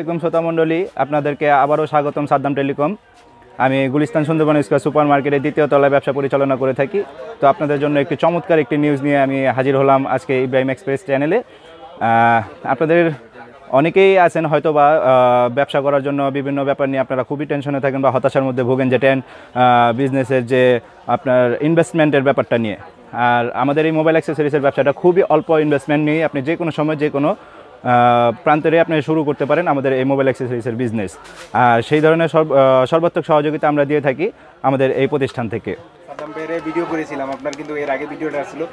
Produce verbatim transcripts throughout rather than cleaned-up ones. আসসালামু আলাইকুম শ্রোতা মণ্ডলী, আপনাদেরকে আবারও স্বাগতম সাদ্দাম টেলিকম। আমি গুলিস্তান সুন্দরবন স্কয়ার সুপার মার্কেটে দ্বিতীয় তলায় ব্যবসা পরিচালনা করে থাকি। তো আপনাদের জন্য একটি চমৎকার একটি নিউজ নিয়ে আমি হাজির হলাম আজকে ইব্রাহিম এক্সপ্রেস চ্যানেলে। আপনাদের অনেকেই আছেন হয়তো বা ব্যবসা করার জন্য বিভিন্ন ব্যাপার নিয়ে আপনারা খুবই টেনশনে থাকেন বা হতাশার মধ্যে ভোগেন, যে টেন বিজনেসের যে আপনার ইনভেস্টমেন্টের ব্যাপারটা নিয়ে। আর আমাদের এই মোবাইল অ্যাক্সেসরিজের ব্যবসাটা খুবই অল্প ইনভেস্টমেন্ট নিয়ে আপনি যে কোনো সময় যে কোনো প্রান্তরে আপনি শুরু করতে পারেন আমাদের এই মোবাইল অ্যাক্সেসরিজের বিজনেস। আর সেই ধরনের সর্ব সর্বাত্মক সহযোগিতা আমরা দিয়ে থাকি আমাদের এই প্রতিষ্ঠান থেকে। ভিডিও করেছিলাম আপনার, কিন্তু এর আগে ভিডিওটা আসলো,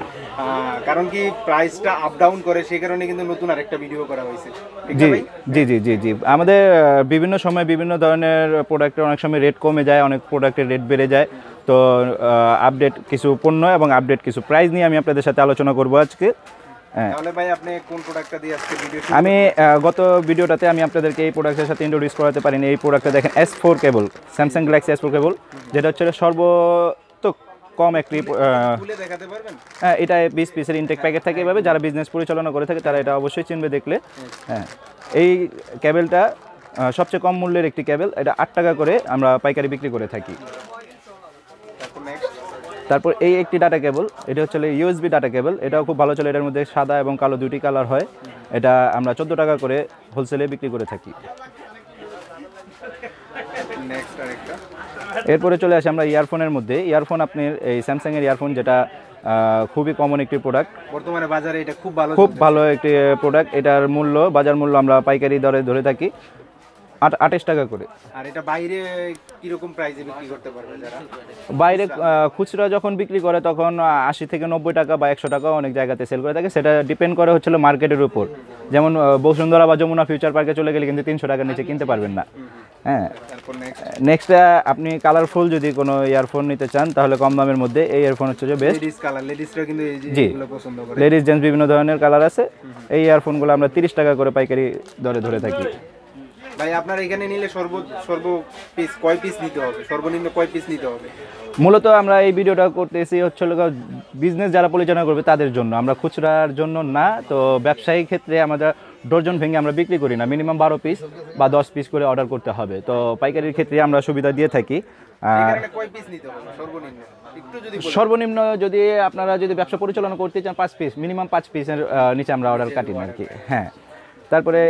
কারণ কি প্রাইসটা আপ ডাউন করে, সেই কারণে কিন্তু নতুন আরেকটা ভিডিও করা হয়েছে। জি জি জি জি জি আমাদের বিভিন্ন সময় বিভিন্ন ধরনের প্রোডাক্টের অনেক সময় রেট কমে যায়, অনেক প্রোডাক্টের রেট বেড়ে যায়। তো আপডেট কিছু পণ্য এবং আপডেট কিছু প্রাইস নিয়ে আমি আপনাদের সাথে আলোচনা করব আজকে। আমি গত ভিডিওটাতে আমি আপনাদেরকে এই প্রোডাক্টের সাথে ইন্ট্রোডিউস করাতে পারিনি। এই প্রোডাক্টটা দেখেন, S four cable, Samsung Galaxy S four cable, যেটা হচ্ছে সর্ব কম একটি। হ্যাঁ, এটা বিশ পিসের ইনটেক প্যাকেট থাকে। এভাবে যারা বিজনেস পরিচালনা করে থাকে তারা এটা অবশ্যই চিনবে দেখলে। হ্যাঁ, এই কেবেলটা সবচেয়ে কম মূল্যের একটি কেবেল। এটা আট টাকা করে আমরা পাইকারি বিক্রি করে থাকি। তারপর এই একটি ডাটা কেবল, এটা হচ্ছে ইউএসবি ডাটা কেবল, এটাও খুব ভালো চলে। এটার মধ্যে সাদা এবং কালো দুটি কালার হয়। এটা আমরা চোদ্দো টাকা করে হোলসেলে বিক্রি করে থাকি। এরপরে চলে আসি আমরা ইয়ারফোনের মধ্যে। ইয়ারফোন আপনি এই স্যামসাংয়ের ইয়ারফোন, যেটা খুবই কমন একটি প্রোডাক্ট বর্তমানে বাজারে, এটা খুব ভালো খুব ভালো একটি প্রোডাক্ট। এটার মূল্য বাজার মূল্য আমরা পাইকারি দরে ধরে থাকি আটাশ টাকা করে। আর এটা বাইরে কিরকম প্রাইসে বিক্রি করতে পারবে যারা? বাইরে খুচরা যখন বিক্রি করে তখন আশি থেকে নব্বই টাকা বা একশো টাকা অনেক জায়গাতে সেল করে থাকে। সেটা ডিপেন্ড করে হচ্ছিল মার্কেটের উপর। যেমন বসুন্ধরা বা যমুনা ফিউচার পার্কে চলে গেলে কিন্তু তিনশো টাকার নিচে কিনতে পারবেন না। হ্যাঁ, নেক্সট আপনি কালারফুল যদি কোনো ইয়ারফোন নিতে চান তাহলে কম দামের মধ্যে এই ইয়ারফোন হচ্ছে যে বেস্ট। লেডিস জেন্টস বিভিন্ন ধরনের কালার আছে। এই ইয়ারফোনগুলো আমরা তিরিশ টাকা করে পাইকারি দরে ধরে থাকি। ভাই, আপনার এখানে নিলে সর্ব সর্ব পিস কয় পিস নিতে হবে, সর্বনিম্ন কয় পিস নিতে হবে? মূলত আমরা এই ভিডিওটা করতেছি হচ্ছে বিজনেস যারা পরিচালনা করবে তাদের জন্য, আমরা খুচরার জন্য না। তো ব্যবসায়ী ক্ষেত্রে আমরা ডজন ভেঙে আমরা বিক্রি করি না, মিনিমাম বারো পিস বা দশ পিস করে অর্ডার করতে হবে। তো পাইকারির ক্ষেত্রে আমরা সুবিধা দিয়ে থাকি। আর কয় পিস নিতে হবে সর্বনিম্ন? একটু যদি সর্বনিম্ন যদি আপনারা যদি ব্যবসা পরিচালনা করতে চান পাঁচ পিস, মিনিমাম পাঁচ পিসের নিচে আমরা অর্ডার কাটি না আর কি। হ্যাঁ, তারপরে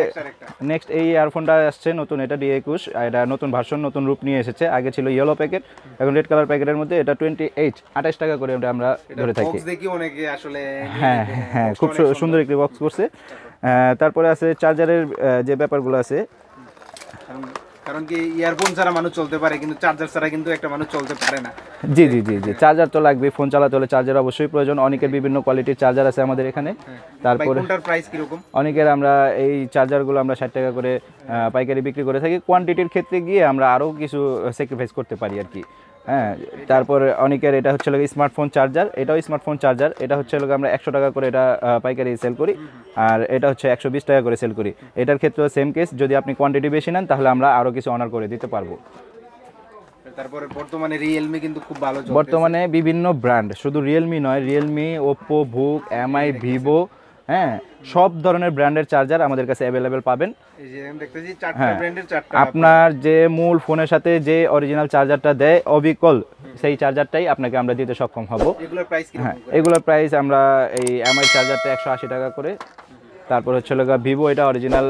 নেক্সট এই ইয়ারফোনটা আসছে নতুন, এটা ডি একুশ। এটা নতুন ভার্সন, নতুন রূপ নিয়ে এসেছে। আগে ছিল ইয়েলো প্যাকেট, এখন রেড কালার প্যাকেটের মধ্যে। এটা টোয়েন্টি এইট আঠাশ টাকা করে এটা আমরা ধরে থাকি। হ্যাঁ হ্যাঁ, খুব সুন্দর একটি বক্স করছে। তারপরে আছে চার্জারের যে ব্যাপারগুলো আছে, কারণ কি ইয়ারফোন ছাড়া মানুষ চলতে পারে কিন্তু চার্জার ছাড়া কিন্তু একটা মানুষ চলতে পারে না। জি জি জি জি চার্জার তো লাগবে, ফোন চালাতে হলে চার্জার অবশ্যই প্রয়োজন। অনেকের বিভিন্ন কোয়ালিটির চার্জার আছে আমাদের এখানে। তারপরে কোনটার প্রাইস কি রকম? অনেকের আমরা এই চার্জারগুলো আমরা ষাট টাকা করে পাইকারি বিক্রি করে থাকি। কোয়ান্টিটির ক্ষেত্রে গিয়ে আমরা আরও কিছু স্যাক্রিফাইস করতে পারি আর কি। হ্যাঁ, তারপর অনেকের এটা হচ্ছে লোক স্মার্টফোন চার্জার, এটাও স্মার্টফোন চার্জার। এটা হচ্ছে লোক আমরা একশো টাকা করে এটা পাইকারি সেল করি। আর এটা হচ্ছে একশো বিশ টাকা করে সেল করি। এটার ক্ষেত্রেও সেম কেস, যদি আপনি কোয়ান্টিটি বেশি নেন তাহলে আমরা আরও কিছু অনার করে দিতে পারবো। তারপরে বর্তমানে রিয়েলমি কিন্তু খুব ভালো চলছে। বর্তমানে বিভিন্ন ব্র্যান্ড, শুধু রিয়েলমি নয়, রিয়েলমি, ওপো, ভুক, এমআই, ভিভো, হ্যাঁ সব ধরনের ব্র্যান্ডের চার্জার আমাদের কাছে অ্যাভেলেবেল পাবেন। আপনার যে মূল ফোনের সাথে যে অরিজিনাল চার্জারটা দেয় অবিকল, সেই চার্জারটাই আপনাকে আমরা দিতে সক্ষম হব। হ্যাঁ, এগুলোর প্রাইস আমরা এই এমআই চার্জারটা একশো আশি টাকা করে। তারপর হচ্ছে লোক ভিভো, এটা অরিজিনাল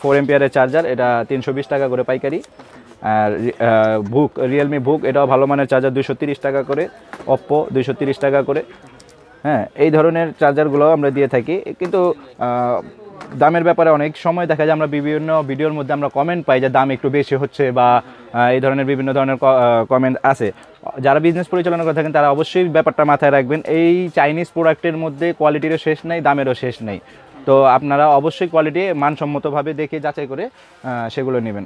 ফোর এমপিয়ারের চার্জার, এটা তিনশো বিশ টাকা করে পাইকারি। আর ভুক, রিয়েলমি ভুক, এটাও ভালো মানের চার্জার, দুশো তিরিশ টাকা করে। ওপ্পো দুশো তিরিশ টাকা করে। হ্যাঁ, এই ধরনের চার্জারগুলো আমরা দিয়ে থাকি। কিন্তু দামের ব্যাপারে অনেক সময় দেখা যায় আমরা বিভিন্ন ভিডিওর মধ্যে আমরা কমেন্ট পাই যে দাম একটু বেশি হচ্ছে বা এই ধরনের বিভিন্ন ধরনের কমেন্ট আছে। যারা বিজনেস পরিচালনা করে থাকেন তারা অবশ্যই ব্যাপারটা মাথায় রাখবেন। এই চাইনিজ প্রোডাক্টের মধ্যে কোয়ালিটিরও শেষ নেই, দামেরও শেষ নেই। তো আপনারা অবশ্যই কোয়ালিটি মানসম্মতভাবে দেখে যাচাই করে সেগুলো নেবেন।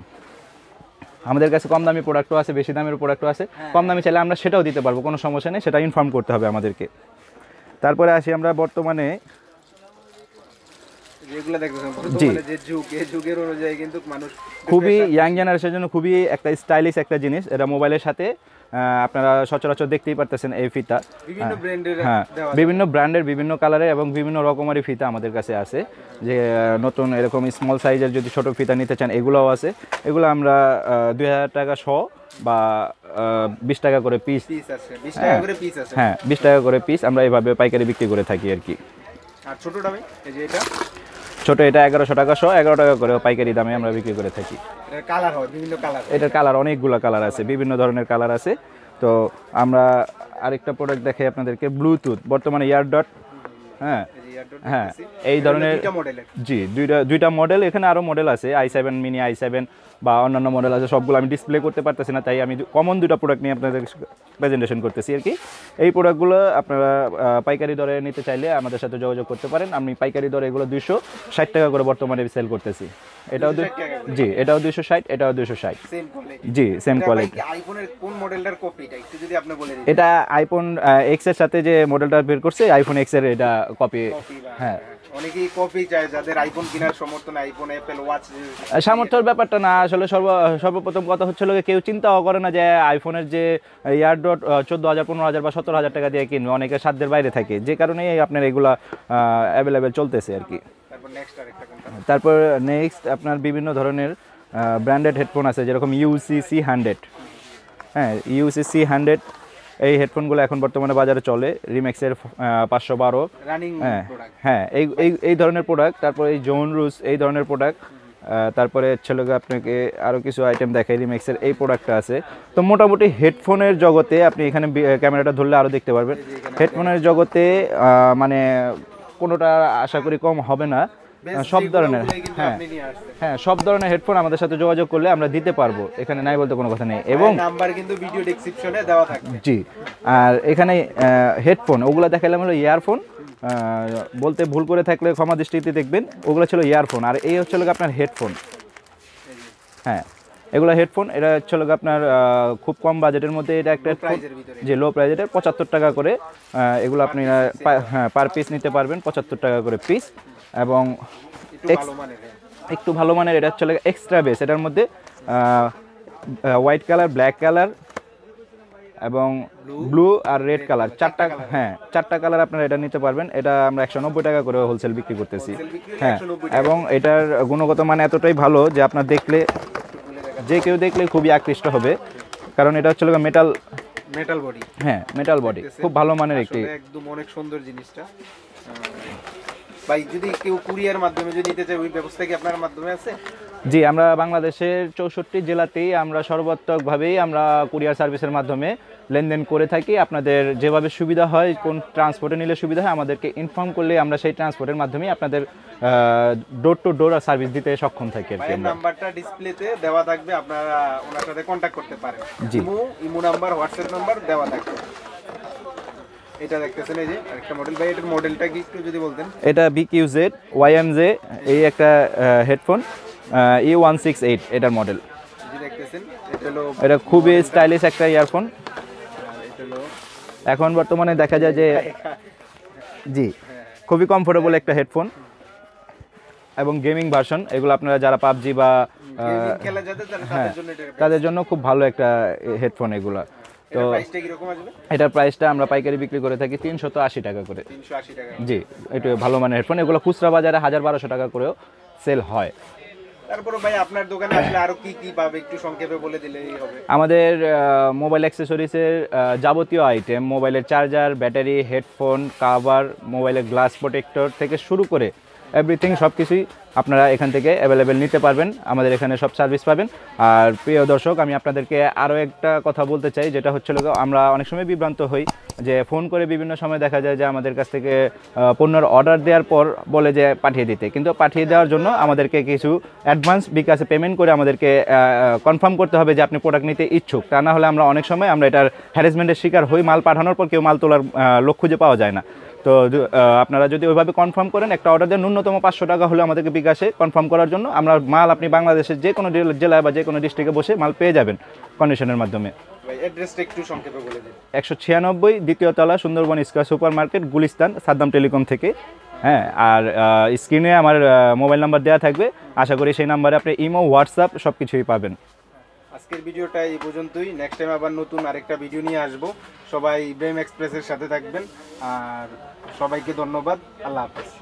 আমাদের কাছে কম দামি প্রোডাক্টও আছে, বেশি দামের প্রোডাক্টও আছে। কম দামি চাইলে আমরা সেটাও দিতে পারবো, কোনো সমস্যা নেই, সেটা ইনফর্ম করতে হবে আমাদেরকে। তারপরে আসি আমরা বর্তমানে খুবই ইয়াং জেনারেশনের জন্য খুবই একটা স্টাইলিশ একটা জিনিস, এটা মোবাইলের সাথে আপনারা সচরাচর দেখতেই পারতেছেন এই ফিতা বিভিন্ন ব্র্যান্ডের, হ্যাঁ বিভিন্ন ব্র্যান্ডের বিভিন্ন কালারে এবং বিভিন্ন রকমের ফিতা আমাদের কাছে আছে। যে নতুন এরকম স্মল সাইজের যদি ছোট ফিতা নিতে চান এগুলোও আছে। এগুলো আমরা দুই হাজার টাকা শ বা বিশ টাকা করে পিস, হ্যাঁ বিশ টাকা করে পিস আমরা এইভাবে পাইকারি বিক্রি করে থাকি আর কি। আর ছোটটা ভাই এই যে এটা ছোট, এটা এগারোশো টাকা সহ এগারো টাকা করে পাইকারি দামে আমরা বিক্রি করে থাকি। কালার হয় বিভিন্ন কালার, এটার কালার অনেকগুলো কালার আছে, বিভিন্ন ধরনের কালার আছে। তো আমরা আরেকটা প্রোডাক্ট দেখাই আপনাদেরকে, ব্লুটুথ। বর্তমানে ইয়ার ডট, হ্যাঁ হ্যাঁ এই ধরনের জি দুইটা দুইটা মডেল, এখানে আরও মডেল আছে I seven mini, I seven বা অন্যান্য মডেল আছে। সবগুলো আমি ডিসপ্লে করতে পারতেছি না, তাই আমি কমন দুটা প্রোডাক্ট নিয়ে আপনাদের প্রেজেন্টেশন করতেছি আর কি। এই প্রোডাক্টগুলো আপনারা পাইকারি দরে নিতে চাইলে আমাদের সাথে যোগাযোগ করতে পারেন। আমি পাইকারি দরে এগুলো দুইশো ষাট টাকা করে বর্তমানে সেল করতেছি। এটাও জি এটাও দুইশো ষাট এটাও দুইশো ষাট জি সেম কোয়ালিটি। এটা আইফোন এক্স এর সাথে যে মডেলটা বের করছে আইফোন এক্স এর এটা কপি। হ্যাঁ অনেকেই কপি চায় যাদের আইফোন কেনার সমর্থন, আইফোন অ্যাপল ওয়াচ সমর্থন ব্যাপারটা না। আসলে সর্ব সর্বপ্রথম কথা হচ্ছে লোকে কেউ চিন্তাও করে না যে আইফোনের যে ইয়ার ডট চোদ্দো হাজার পনেরো হাজার বা সতেরো হাজার টাকা দিয়ে কিনবে, অনেকে সাধ্যের বাইরে থাকে, যে কারণে আপনার এগুলা অ্যাভেলেবেল চলতেছে আর কি। তারপর নেক্সট আপনার বিভিন্ন ধরনের ব্র্যান্ডেড হেডফোন আছে, যেরকম ইউসিসি হান্ড্রেড। হ্যাঁ ইউসিসি হান্ড্রেড এই হেডফোনগুলো এখন বর্তমানে বাজারে চলে, রিমেক্সের পাঁচশো বারো হ্যাঁ হ্যাঁ এই এই ধরনের প্রোডাক্ট। তারপরে এই জোন রুস এই ধরনের প্রোডাক্ট। তারপরে ছেলেকে আপনাকে আরও কিছু আইটেম দেখাই, রিমেক্সের এই প্রোডাক্টটা আছে। তো মোটামুটি হেডফোনের জগতে আপনি এখানে ক্যামেরাটা ধরলে আরও দেখতে পারবেন, হেডফোনের জগতে মানে কোনোটা আশা করি কম হবে না সব ধরনের। হ্যাঁ হ্যাঁ সব ধরনের হেডফোন আমাদের সাথে যোগাযোগ করলে আমরা দিতে পারবো, এখানে নাই বলতে কোনো কথা নেই। এবং নাম্বার কিন্তু ভিডিও ডেসক্রিপশনে দেওয়া থাকবে জি। আর এখানে হেডফোন ওগুলো দেখালাম হলো ইয়ারফোন, বলতে ভুল করে থাকলে ক্ষমা দৃষ্টিতে দেখবেন, ওগুলো ছিল ইয়ারফোন। আর এই হচ্ছে লোক আপনার হেডফোন, হ্যাঁ এগুলো হেডফোন। এটা হচ্ছে লোক আপনার খুব কম বাজেটের মধ্যে, এটা একটা যে লো প্রাইজের পঁচাত্তর টাকা করে এগুলো আপনি হ্যাঁ পার পিস নিতে পারবেন, পঁচাত্তর টাকা করে পিস। এবং একটু ভালো মানের এটা হচ্ছে এক্সট্রা বেস, এটার মধ্যে হোয়াইট কালার, ব্ল্যাক কালার এবং ব্লু আর রেড কালার চারটা, হ্যাঁ চারটা কালার আপনারা এটা নিতে পারবেন। এটা আমরা একশো নব্বই টাকা করে হোলসেল বিক্রি করতেছি। হ্যাঁ এবং এটার গুণগত মান এতটাই ভালো যে আপনার দেখলে যে কেউ দেখলে খুবই আকৃষ্ট হবে, কারণ এটা হচ্ছে মেটাল মেটাল বডি। হ্যাঁ মেটাল বডি খুব ভালো মানের একটি, একদম অনেক সুন্দর জিনিসটা। ভাই যদি কেউ কুরিয়ার মাধ্যমে যদি নিতে চায় ওই ব্যবস্থা কি আপনার মাধ্যমে আছে? জি আমরা বাংলাদেশের চৌষট্টি জেলাতেই আমরা সর্বাত্মকভাবেই আমরা কুরিয়ার সার্ভিসের মাধ্যমে লেনদেন করে থাকি। আপনাদের যেভাবে সুবিধা হয়, কোন ট্রান্সপোর্টে নিলে সুবিধা হয় আমাদেরকে ইনফর্ম করলে আমরা সেই ট্রান্সপোর্টের মাধ্যমেই আপনাদের ডোর টু ডোর সার্ভিস দিতে সক্ষম থাকি আর কি। নাম্বারটা ডিসপ্লেতে দেওয়া থাকবে, আপনারা ওনার সাথে কন্টাক্ট করতে পারেন। জি ইমো নাম্বার, হোয়াটসঅ্যাপ নাম্বার দেওয়া থাকবে। এটা দেখতেছেন এই যে আরেকটা মডেল, ভাই এটার মডেলটা কি একটু যদি বলতেন? এটা বিকিউজ ওয়াইএমজ এই একটা headphone E one six eight এটার মডেল। এই দেখতেছেন এটা হলো, এটা খুবই স্টাইলিশ একটা ইয়ারফোন। এটা হলো এখন বর্তমানে দেখা যায় যে জি খুবই কমফোর্টেবল একটা হেডফোন এবং গেমিং ভার্সন। এগুলো আপনারা যারা পাবজি বা গেমিং খেলা যাতে তাদের জন্য এটা তাদের জন্য খুব ভালো একটা হেডফোন এগুলো। তো এটার প্রাইসটা আমরা পাইকারি বিক্রি করে থাকি তিনশো আশি টাকা করে। জি একটু ভালো মানের হেডফোন, এগুলো খুচরা বাজারে হাজার বারোশো টাকা করেও সেল হয়। তারপরে ভাই আপনার দোকানে আসলে আরো কি কি পাবে একটু সংক্ষেপে বলে দিলেই হবে। আমাদের মোবাইল অ্যাকসেসরিজের যাবতীয় আইটেম, মোবাইলের চার্জার, ব্যাটারি, হেডফোন কভার, মোবাইলের গ্লাস প্রোটেক্টর থেকে শুরু করে এভরিথিং সব কিছুই আপনারা এখান থেকে অ্যাভেলেবেল নিতে পারবেন, আমাদের এখানে সব সার্ভিস পাবেন। আর প্রিয় দর্শক আমি আপনাদেরকে আরও একটা কথা বলতে চাই, যেটা হচ্ছে আমরা অনেক সময় বিভ্রান্ত হই যে ফোন করে বিভিন্ন সময় দেখা যায় যে আমাদের কাছ থেকে পণ্যের অর্ডার দেওয়ার পর বলে যে পাঠিয়ে দিতে, কিন্তু পাঠিয়ে দেওয়ার জন্য আমাদেরকে কিছু অ্যাডভান্স বিকাশে পেমেন্ট করে আমাদেরকে কনফার্ম করতে হবে যে আপনি প্রোডাক্ট নিতে ইচ্ছুক। তা না হলে আমরা অনেক সময় আমরা এটার হ্যারাসমেন্টের শিকার হই, মাল পাঠানোর পর কেউ মাল তোলার লোক খুঁজে পাওয়া যায় না। তো আপনারা যদি ওইভাবে কনফার্ম করেন, একটা অর্ডার দেন ন্যূনতম পাঁচশো টাকা হলে আমাদেরকে বিকাশে কনফার্ম করার জন্য, আমরা মাল আপনি বাংলাদেশের যে কোনো জেলায় বা যে কোনো ডিস্ট্রিক্টে বসে মাল পেয়ে যাবেন কন্ডিশনের মাধ্যমে। একশো ছিয়ানব্বই দ্বিতীয় তলা, Sundarban square super market, Gulistan, Saddam telecom থেকে। হ্যাঁ আর স্ক্রিনে আমার মোবাইল নাম্বার দেওয়া থাকবে, আশা করি সেই নাম্বারে আপনি ইমো হোয়াটসঅ্যাপ সব কিছুই পাবেন। আজকের ভিডিওটা এই পর্যন্তই। নেক্সট টাইম আবার নতুন আরেকটা ভিডিও নিয়ে আসব। সবাই ইব্রাহিম এক্সপ্রেসের সাথে থাকবেন। আর সবাইকে ধন্যবাদ। আল্লাহ হাফেজ।